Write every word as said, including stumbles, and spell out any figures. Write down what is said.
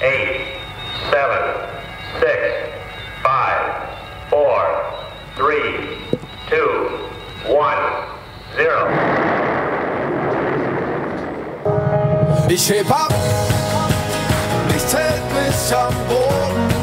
eight, seven, six, five, four, three, two, one, zero. Ich heb ab, nichts hält mich am Boden.